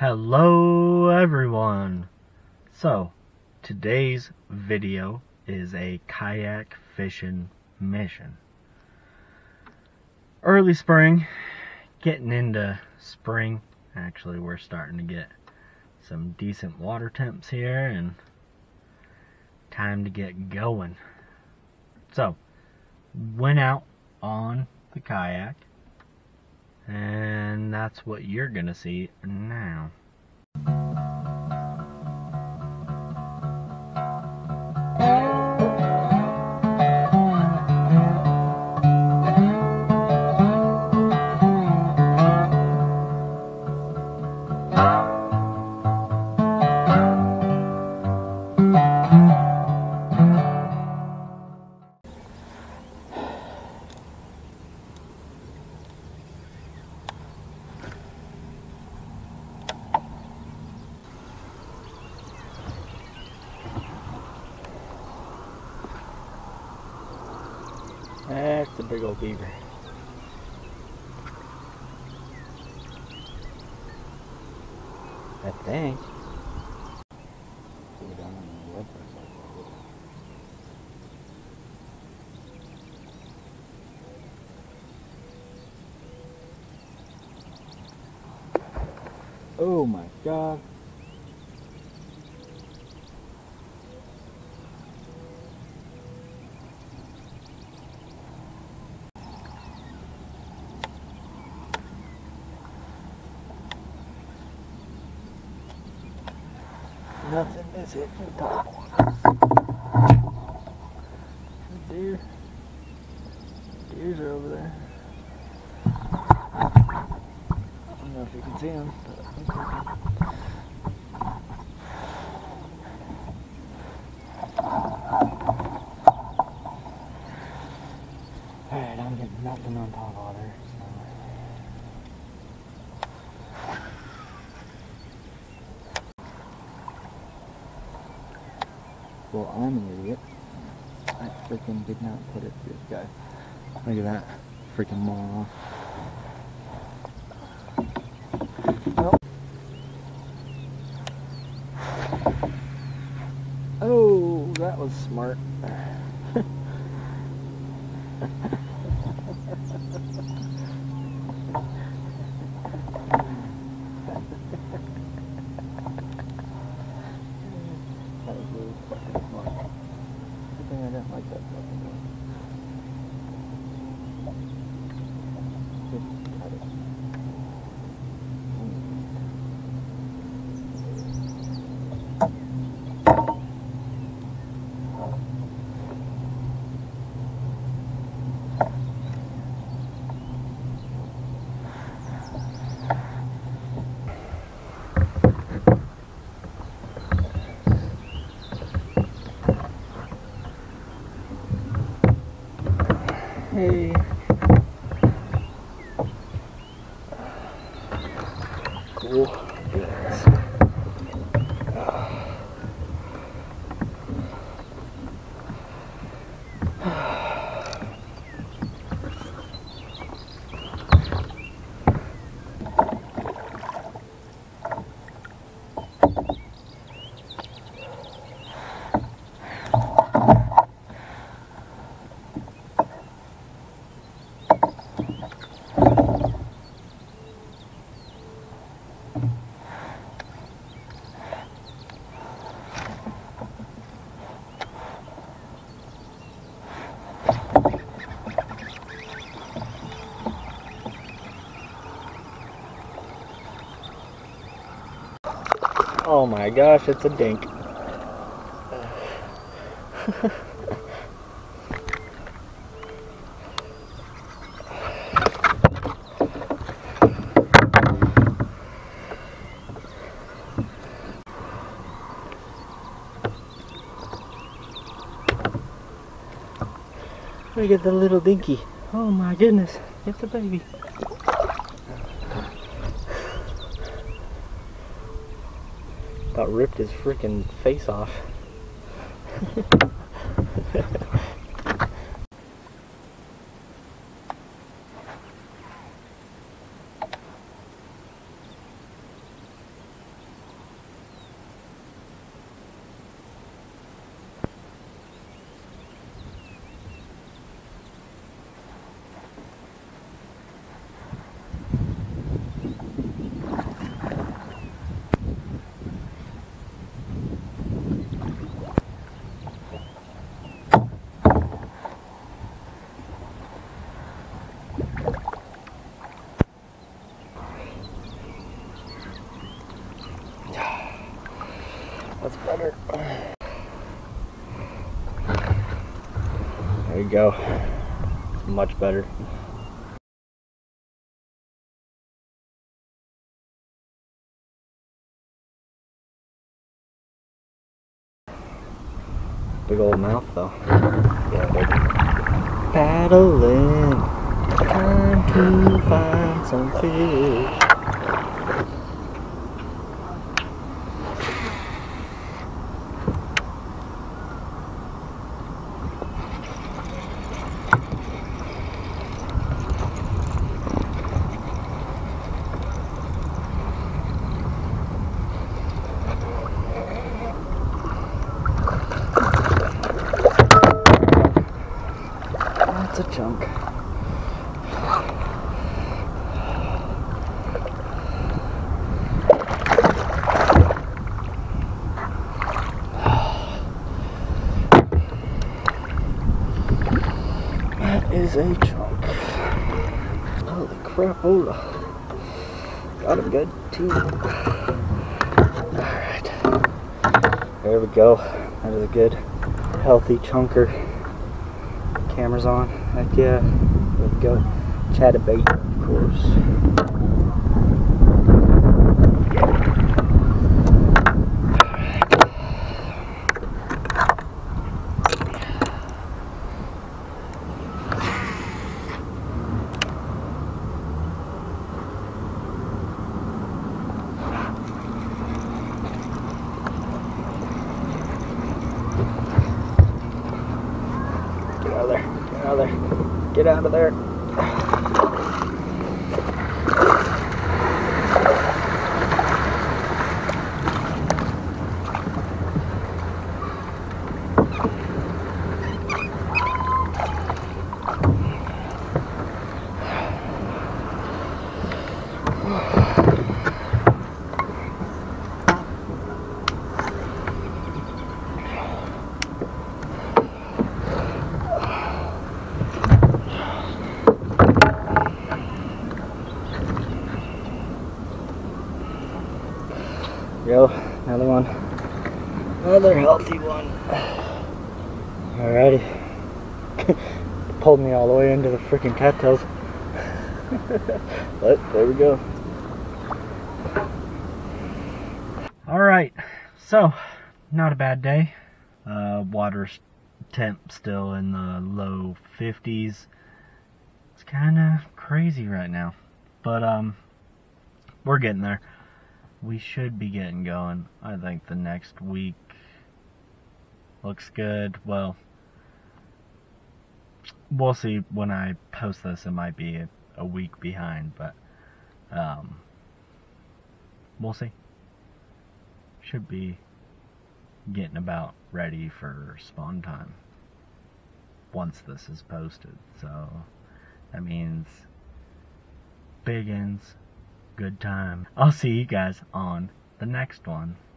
Hello everyone! So, today's video is a kayak fishing mission. Early spring, getting into spring. Actually, we're starting to get some decent water temps here and time to get going. So, went out on the kayak. And that's what you're gonna see now. That's a big old beaver. I think. Oh my God. Nothing is hitting the top. Deers are over there. I don't know if you can see them, but I think they can. Alright, I'm getting nothing on top of her. Well, I'm an idiot. I freaking did not put it through this guy. Look at that freaking moron. Nope. Oh, that was smart. Hey. Cool. Yes. Oh my gosh, it's a dink. Look at the little dinky. Oh my goodness, it's a baby. About ripped his freaking face off. That's better. There you go. It's much better. Big old mouth though. Yeah, big. Paddling. Time to find some fish. A chunk. That is a chunk. Holy crapola. Got him good too. Alright. There we go. That is a good, healthy chunker. Cameras on, heck yeah, there we go, chatterbait, of course. Get out of there. Go, another one, another healthy one. Alrighty, pulled me all the way into the freaking cattails. But there we go. Alright, so not a bad day. Water's temp still in the low 50s. It's kind of crazy right now, but we're getting there. We should be getting going. I think the next week looks good. Well, we'll see when I post this. It might be a week behind, but we'll see. Should be getting about ready for spawn time once this is posted. So that means big ends. Good time. I'll see you guys on the next one.